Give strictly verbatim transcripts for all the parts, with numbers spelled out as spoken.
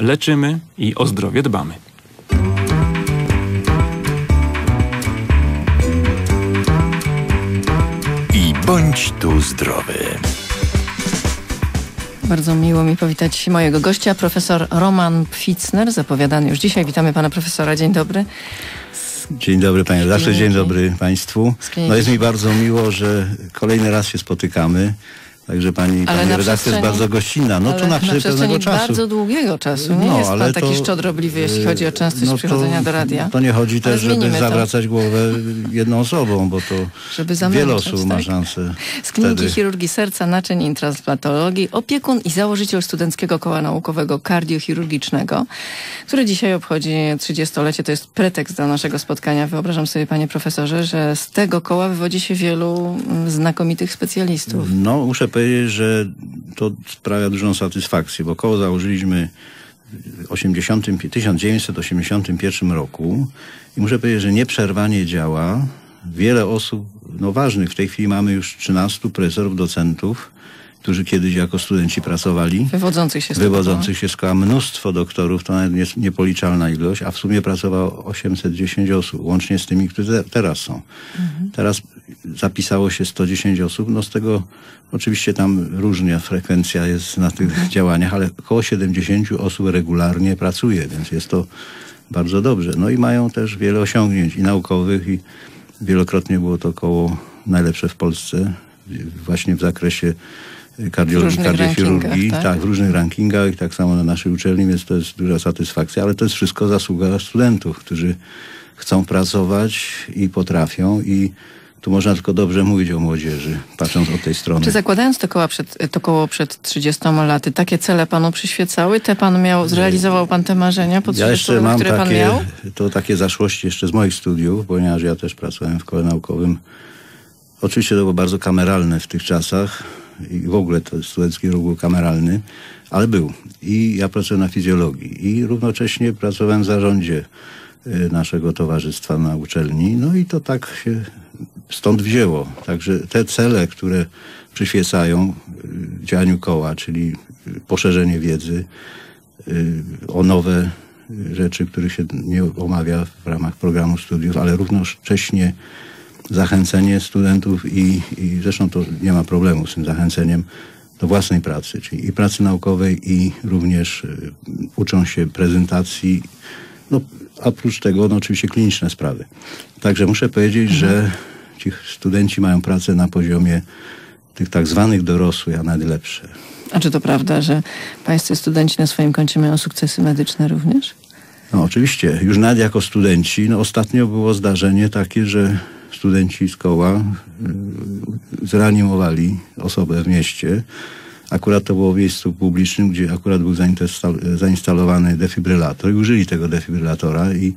leczymy i o zdrowie dbamy. I bądź tu zdrowy. Bardzo miło mi powitać mojego gościa, profesor Roman Pfitzner, zapowiadany już dzisiaj. Witamy pana profesora. Dzień dobry. Dzień dobry panie redaktorze, dzień dobry państwu. No jest mi bardzo miło, że kolejny raz się spotykamy. Także pani, pani redaktor jest bardzo gościnna. No to na przykład pewnego czasu. bardzo długiego czasu. Nie no, jest pan taki szczodrobliwy, jeśli chodzi o częstość no przychodzenia to, do radia. To nie chodzi też, żeby to. zawracać głowę jedną osobą, bo to żeby wiele osób ma szansę. Tak. Z Kliniki wtedy. Chirurgii Serca, Naczyń i Transplantologii, opiekun i założyciel Studenckiego Koła Naukowego Kardiochirurgicznego, które dzisiaj obchodzi trzydziestolecie. To jest pretekst do naszego spotkania. Wyobrażam sobie, panie profesorze, że z tego koła wywodzi się wielu znakomitych specjalistów. No, muszę powiedzieć, że to sprawia dużą satysfakcję, bo koło założyliśmy w tysiąc dziewięćset osiemdziesiątym pierwszym roku i muszę powiedzieć, że nieprzerwanie działa. Wiele osób, no ważnych, w tej chwili mamy już trzynastu profesorów, docentów, którzy kiedyś jako studenci pracowali. Wywodzących się z, wywodzących się z koła. Mnóstwo doktorów, to nawet niepoliczalna ilość, a w sumie pracowało osiemset dziesięć osób, łącznie z tymi, którzy teraz są. Mhm. Teraz zapisało się sto dziesięć osób, no z tego oczywiście tam różna frekwencja jest na tych mhm. działaniach, ale około siedemdziesięciu osób regularnie pracuje, więc jest to bardzo dobrze. No i mają też wiele osiągnięć i naukowych, i wielokrotnie było to koło najlepsze w Polsce, właśnie w zakresie kardiologii, kardiochirurgii, tak? tak, w różnych rankingach, tak samo na naszej uczelni, więc to jest duża satysfakcja, ale to jest wszystko zasługa studentów, którzy chcą pracować i potrafią, i tu można tylko dobrze mówić o młodzieży, patrząc od tej strony. Czy zakładając to koło przed, to koło przed trzydziestoma laty, takie cele panu przyświecały? Te pan miał, zrealizował pan te marzenia pod ja jeszcze mam które takie, pan miał? To takie zaszłości jeszcze z moich studiów, ponieważ ja też pracowałem w kole naukowym. Oczywiście to było bardzo kameralne w tych czasach i w ogóle to studencki ruch był kameralny, ale był. I ja pracowałem na fizjologii i równocześnie pracowałem w zarządzie naszego towarzystwa na uczelni. No i to tak się stąd wzięło. Także te cele, które przyświecają działaniu koła, czyli poszerzenie wiedzy o nowe rzeczy, których się nie omawia w ramach programu studiów, ale równocześnie zachęcenie studentów i, i zresztą to nie ma problemu z tym zachęceniem do własnej pracy, czyli i pracy naukowej, i również y, uczą się prezentacji, no a oprócz tego no, oczywiście kliniczne sprawy. Także muszę powiedzieć, mhm. że ci studenci mają pracę na poziomie tych tak zwanych dorosłych, a nawet lepsze. A czy to prawda, że pańscy studenci na swoim koncie mają sukcesy medyczne również? No oczywiście, już nawet jako studenci. No, ostatnio było zdarzenie takie, że studenci z koła zreanimowali osobę w mieście. Akurat to było w miejscu publicznym, gdzie akurat był zainstalowany defibrylator i użyli tego defibrylatora i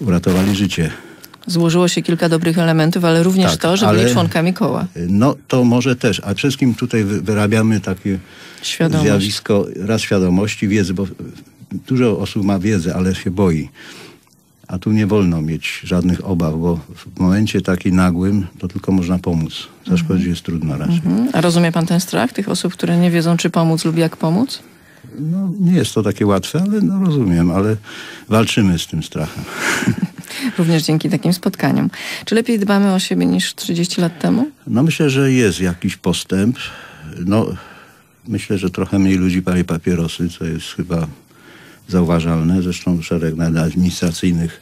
uratowali życie. Złożyło się kilka dobrych elementów, ale również tak, to, że ale, byli członkami koła. No to może też, a wszystkim tutaj wyrabiamy takie świadomość. zjawisko, raz świadomości, wiedzy, bo dużo osób ma wiedzę, ale się boi. A tu nie wolno mieć żadnych obaw, bo w momencie takim nagłym to tylko można pomóc. Zaszkodzić mhm. jest trudno raczej. Mhm. A rozumie pan ten strach tych osób, które nie wiedzą, czy pomóc lub jak pomóc? No nie jest to takie łatwe, ale no, rozumiem, ale walczymy z tym strachem. Również dzięki takim spotkaniom. Czy lepiej dbamy o siebie niż trzydzieści lat temu? No myślę, że jest jakiś postęp. No myślę, że trochę mniej ludzi pali papierosy, co jest chyba zauważalne. Zresztą szereg administracyjnych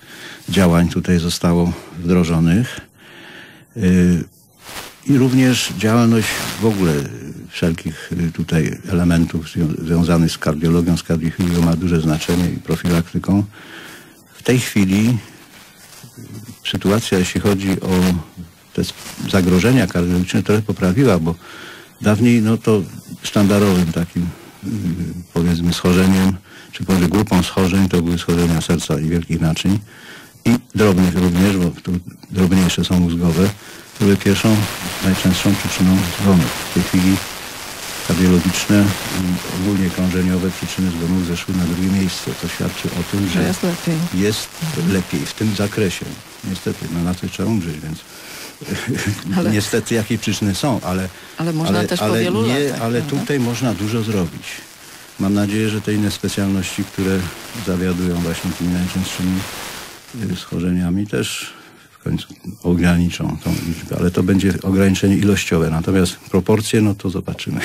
działań tutaj zostało wdrożonych. Yy, I również działalność w ogóle wszelkich tutaj elementów związanych z kardiologią, z kardiochirurgią ma duże znaczenie i profilaktyką. W tej chwili sytuacja, jeśli chodzi o te zagrożenia kardiologiczne, trochę poprawiła, bo dawniej no to sztandarowym takim yy, powiedzmy schorzeniem czy powiem, grupą schorzeń to były schorzenia serca i wielkich naczyń i drobnych również, bo tu drobniejsze są mózgowe, były pierwszą, najczęstszą przyczyną zgonów. W tej chwili kardiologiczne i ogólnie krążeniowe przyczyny zgonów zeszły na drugie miejsce. To świadczy o tym, że jest lepiej, jest lepiej w tym zakresie. Niestety, no na to trzeba umrzeć, więc ale, niestety jakie przyczyny są, ale, ale, można ale, też ale, po wielu nie, latach, ale tutaj można dużo zrobić. Mam nadzieję, że te inne specjalności, które zawiadują właśnie tymi najczęstszymi schorzeniami, też w końcu ograniczą tą liczbę, ale to będzie ograniczenie ilościowe, natomiast proporcje, no to zobaczymy.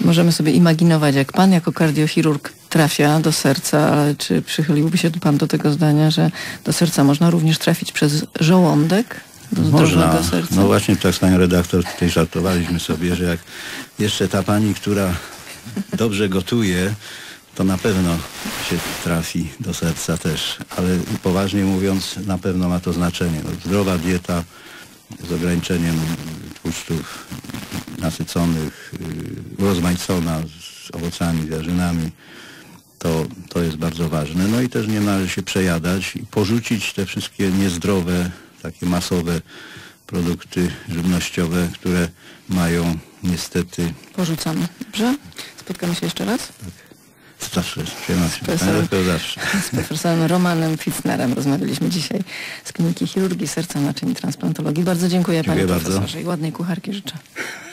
Możemy sobie imaginować, jak pan jako kardiochirurg trafia do serca, ale czy przychyliłby się pan do tego zdania, że do serca można również trafić przez żołądek? Można. No właśnie tak z panią redaktor tutaj żartowaliśmy sobie, że jak jeszcze ta pani, która dobrze gotuje, to na pewno się trafi do serca też, ale poważnie mówiąc, na pewno ma to znaczenie. Zdrowa dieta z ograniczeniem tłuszczów nasyconych, urozmaicona z owocami, jarzynami, to, to jest bardzo ważne. No i też nie należy się przejadać i porzucić te wszystkie niezdrowe, takie masowe produkty żywnościowe, które mają niestety... Porzucamy. Dobrze? Spotkamy się jeszcze raz? Tak. Zawsze, z profesorem, z profesorem Romanem Pfitznerem rozmawialiśmy dzisiaj z Kliniki Chirurgii Serca, Naczyń i Transplantologii. Bardzo dziękuję, dziękuję panie bardzo. Profesorze i ładnej kucharki życzę.